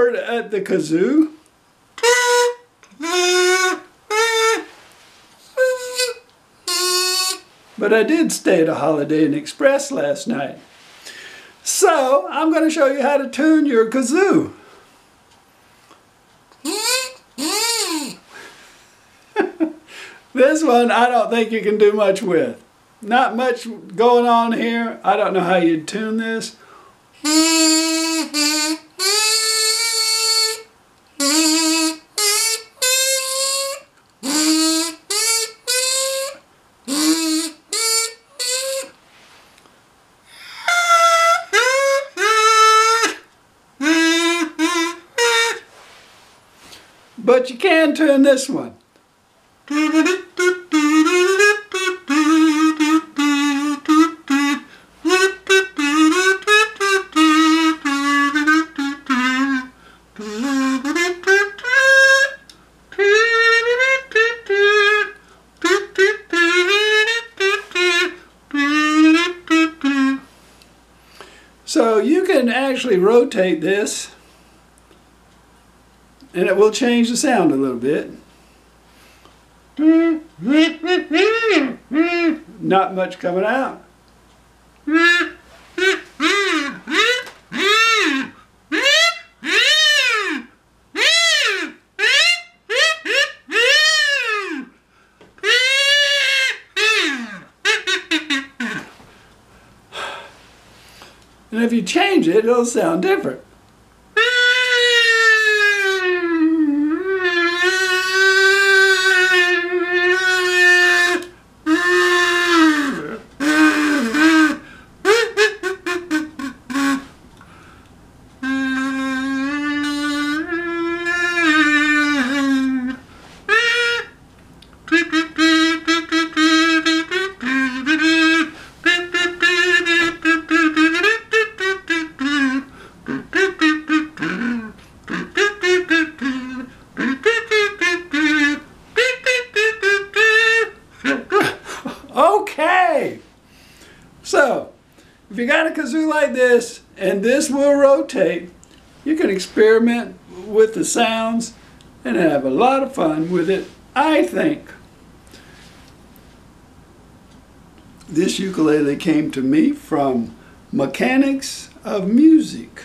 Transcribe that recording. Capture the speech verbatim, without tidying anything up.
bird at the kazoo? But I did stay at a Holiday Inn Express last night. So I'm going to show you how to tune your kazoo. This one I don't think you can do much with. Not much going on here. I don't know how you'd tune this. But you can tune this one. So you can actually rotate this, and it will change the sound a little bit. Not much coming out. And if you change it, it'll sound different. Okay, so if you got a kazoo like this, and this will rotate, you can experiment with the sounds and have a lot of fun with it, I think. This ukulele came to me from Mechanics of Music,